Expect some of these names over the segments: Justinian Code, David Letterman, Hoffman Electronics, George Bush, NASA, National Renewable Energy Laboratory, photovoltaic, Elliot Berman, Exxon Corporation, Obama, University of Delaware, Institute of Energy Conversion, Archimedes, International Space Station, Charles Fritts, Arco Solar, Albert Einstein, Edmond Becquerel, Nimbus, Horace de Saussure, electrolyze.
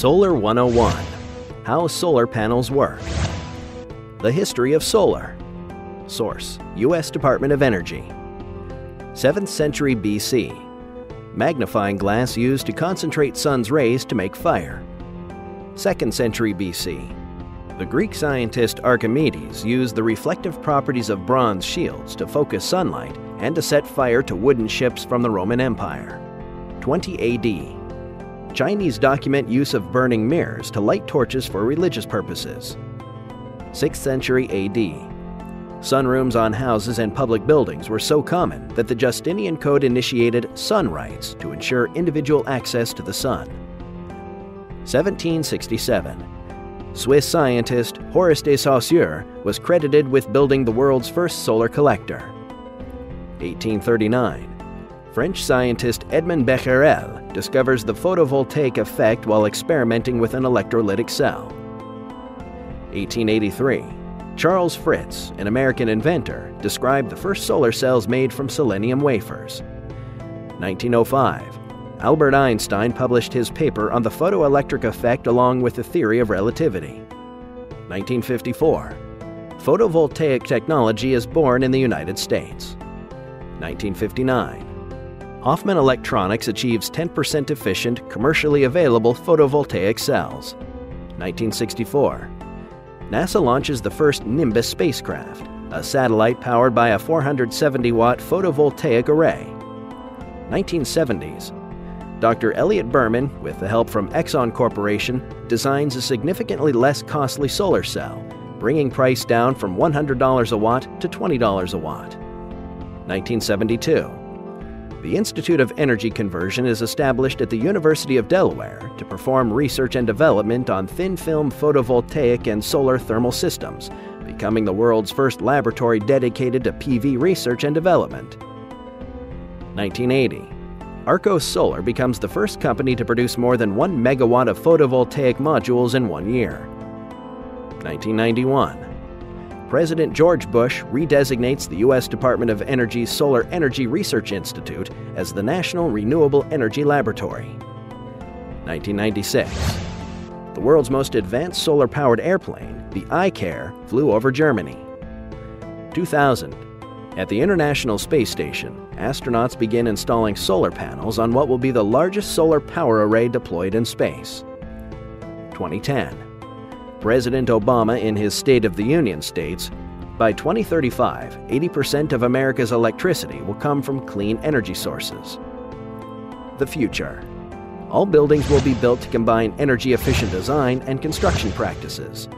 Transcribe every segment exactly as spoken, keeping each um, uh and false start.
Solar one oh one, How Solar Panels Work. The History of Solar. Source, U S Department of Energy. seventh century B C. Magnifying glass used to concentrate sun's rays to make fire. second century B C. The Greek scientist Archimedes used the reflective properties of bronze shields to focus sunlight and to set fire to wooden ships from the Roman Empire. twenty A D. Chinese document use of burning mirrors to light torches for religious purposes. sixth century A D. Sunrooms on houses and public buildings were so common that the Justinian Code initiated sun rights to ensure individual access to the sun. seventeen sixty-seven. Swiss scientist Horace de Saussure was credited with building the world's first solar collector. eighteen thirty-nine. French scientist Edmond Becquerel discovers the photovoltaic effect while experimenting with an electrolytic cell. eighteen eighty-three. Charles Fritts, an American inventor, described the first solar cells made from selenium wafers. nineteen oh five. Albert Einstein published his paper on the photoelectric effect along with the theory of relativity. nineteen fifty-four. Photovoltaic technology is born in the United States. nineteen fifty-nine. Hoffman Electronics achieves ten percent efficient, commercially available photovoltaic cells. nineteen sixty-four. NASA launches the first Nimbus spacecraft, a satellite powered by a four hundred seventy watt photovoltaic array. nineteen seventies. Doctor Elliot Berman, with the help from Exxon Corporation, designs a significantly less costly solar cell, bringing price down from one hundred dollars a watt to twenty dollars a watt. nineteen seventy-two. The Institute of Energy Conversion is established at the University of Delaware to perform research and development on thin-film photovoltaic and solar thermal systems, becoming the world's first laboratory dedicated to P V research and development. nineteen eighty. Arco Solar becomes the first company to produce more than one megawatt of photovoltaic modules in one year. nineteen ninety-one. President George Bush redesignates the U S Department of Energy's Solar Energy Research Institute as the National Renewable Energy Laboratory. nineteen ninety-six. The world's most advanced solar-powered airplane, the I CARE, flew over Germany. two thousand. At the International Space Station, astronauts begin installing solar panels on what will be the largest solar power array deployed in space. twenty ten. President Obama in his State of the Union states, by twenty thirty-five, eighty percent of America's electricity will come from clean energy sources. The future. All buildings will be built to combine energy-efficient design and construction practices.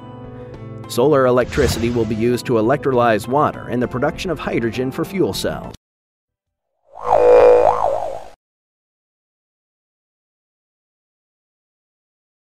Solar electricity will be used to electrolyze water and the production of hydrogen for fuel cells.